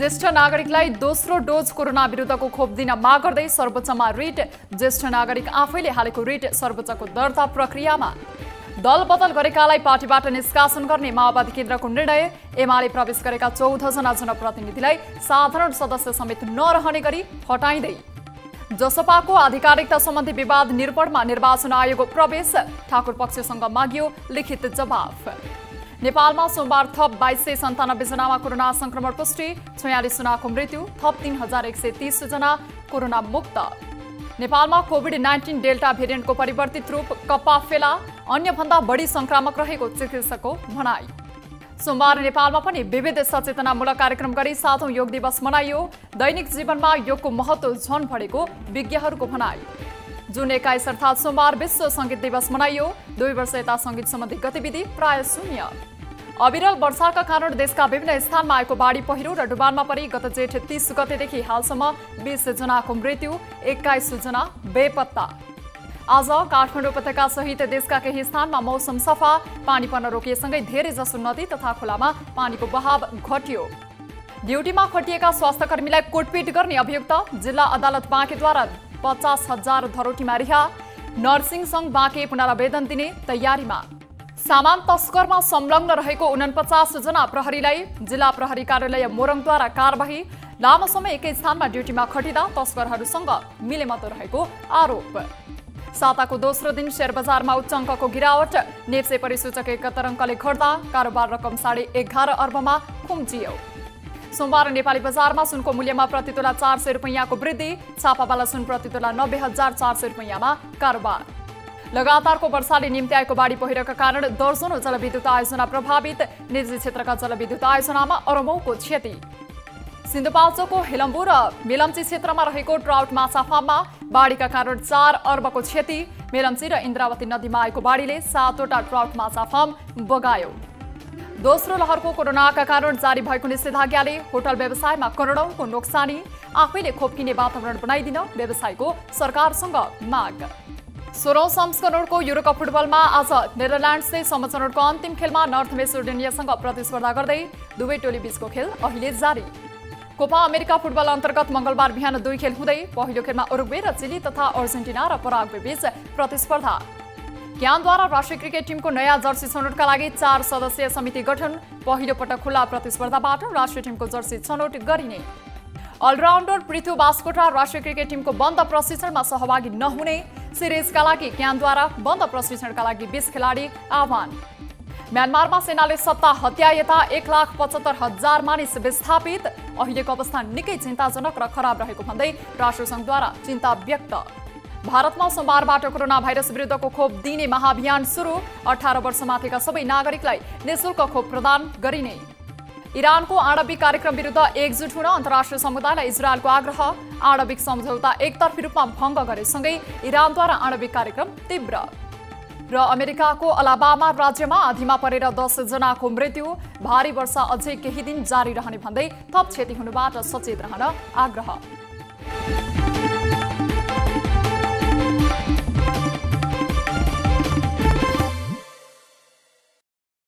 ज्येष्ठ नागरिकलाई दोस्रो डोज कोरोना विरुद्धको खोप दिन माग गर्दै सर्वोच्चमा रिट। ज्येष्ठ नागरिक आफैले हालेको रिट सर्वोच्चको दर्ता प्रक्रियामा। दल बदल गरेकालाई पार्टीबाट निष्कासन गर्ने माओवादी केन्द्रको निर्णय। एमाले प्रवेश गरेका 14 जना जनप्रतिनिधिलाई साधारण सदस्य समेत नरहने गरी हटाइदै। जसपाको आधिकारिकता सम्बन्धी विवाद निर्वाचनमा निर्वाचन आयोग प्रवेश। ठाकुर पक्षसँग मागियो लिखित जवाफ। नेपालमा सोमबार थप 2297 जनामा कोरोना संक्रमण पुष्टि, 46 जनाको मृत्यु, थप 3130 जना कोरोना मुक्त। नेपालमा कोभिड-19 डेल्टा भेरिएन्टको परिवर्तित रूप कप्पा फेला, अन्यभन्दा बढी संक्रामक रहेको चिकित्सकको भनाई। सोमबार नेपालमा पनि विविध सचेतनामूलक कार्यक्रम गरी 7औं योग दिवस मनाइयो। दैनिक जीवनमा योगको महत्त्व झन बढेको विज्ञहरूको भनाई। जुन 21 अर्थात सोमबार विश्व संगीत दिवस मनाइयो। 2 वर्ष यता संगीत सम्बन्धी गतिविधि प्राय शून्य। अविरल वर्षाका कारण देशका विभिन्न स्थानमा आएको बाढी पहिरो र डुबानमा परी गत जेठ 30 गतेदेखि हालसम्म 20 जनाको मृत्यु, 21 जना बेपत्ता। आज काठमाडौँ उपत्यका सहित देशका केही स्थानमा मौसम सफा। पानी पर्न रोकिएसँगै धेरै जसो नदी तथा खोलामा पानीको बहाव घट्यो। ड्युटीमा खटिएका स्वास्थ्यकर्मीलाई कोटपिट गर्ने अभियुक्त। जिल्ला अदालत बाँकेद्वारा 50,000 धरोटीमा रिहा। नर्सिङ संघ बाँके पुनरावेदन दिने तयारीमा। सामान तस्करमा संलग्न रहेको 49 जना प्रहरीलाई जिल्ला प्रहरी कार्यालय मोरङद्वारा कारबाही। लामो समय एकै स्थानमा ड्युटीमा खटिँदा तस्करहरूसँग मिलेमतो रहेको आरोप। साताको दोस्रो दिन शेयर बजारमा उच्च अङ्कको गिरावट। नेप्से परिसूचक 71 अङ्कले घट्दा कारोबार रकम 11.5 अर्बमा खुम्चियो। सोमबार नेपाली बजारमा सुनको मूल्यमा प्रति तोला 400 रुपैयाँको वृद्धि। छापावाला सुन प्रति तोला 90,400 रुपैयाँमा कारोबार। लगातारको वर्षाले निम्ति आएको बाढी पहिरोका कारण दर्जनौ जलविद्युत आयोजना प्रभावित। निजी क्षेत्रका जलविद्युत आयोजनामा अरबौंको क्षति। सिन्धुपाल्चोकको हेलम्बु र मेलम्ची क्षेत्रमा रहेको ट्राउट माछा फार्ममा बाढीका कारण 4 अर्बको क्षति। मेलम्ची र इन्द्रावती नदीमा आएको बाढीले 7वटा ट्राउट माछा फार्म बगायो। दोस्रो लहरको कोरोनाका कारण जारी भएको निषेधाज्ञाले होटल व्यवसायमा करोडौंको नोक्सानी। आफैले खोप किने वातावरण बनाइदिन व्यवसायको सरकारसँग माग। 16औं संस्करणको युरोकप फुटबलमा आज नेदरल्यान्ड्सले समचरणको अन्तिम खेलमा नर्थ मेसिडोनियासँग प्रतिस्पर्धा गर्दै। दुवै टोली बीचको खेल अहिले जारी। कोपा अमेरिका फुटबल अन्तर्गत मंगलबार बिहान 2 खेल हुँदै पहिलो खेलमा उरुग्वे र चिली तथा अर्जेन्टिना र पराग्वे बीच प्रतिस्पर्धा। ज्ञानद्वारा राष्ट्रिय क्रिकेट टिमको नयाँ जर्सी छनौटका लागि 4 सदस्यीय समिति गठन। पहिलो पटक खुला प्रतिस्पर्धाबाट राष्ट्रिय टिमको जर्सी छनौट गरिने। अलराउन्डर पृथु बास्कोटा राष्ट्रिय क्रिकेट टिमको बन्द प्रशिक्षणमा सहभागी नहुने। सिरिजका लागि ज्ञानद्वारा बन्द प्रशिक्षणका लागि 20 खेलाडी आह्वान। म्यानमारमा सेनाले सत्ता हत्या यता 1,75,000 मानिस विस्थापित। अहिलेको अवस्था निकै चिन्ताजनक र खराब रहेको भन्दै राष्ट्रसङ्घद्वारा चिन्ता व्यक्त। भारतमा सोमबारबाट कोरोना भाइरस विरुद्धको खोप दिने महाअभियान सुरु। 18 वर्षमाथिका सबै नागरिकलाई निःशुल्क खोप प्रदान गरिने। इरानको आणविक कार्यक्रम विरुद्ध एकजुट हुन अन्तर्राष्ट्रिय समुदायलाई इजरायलको आग्रह। आणविक सम्झौता एकतर्फी रूपमा भङ्ग गरेसँगै इरानद्वारा आणविक कार्यक्रम तीव्र। र अमेरिकाको अलाबामा राज्यमा आधीमा परेर 10 जनाको मृत्यु। भारी वर्षा अझै केही दिन जारी रहने भन्दै थप क्षति हुनुबाट सचेत रहन आग्रह।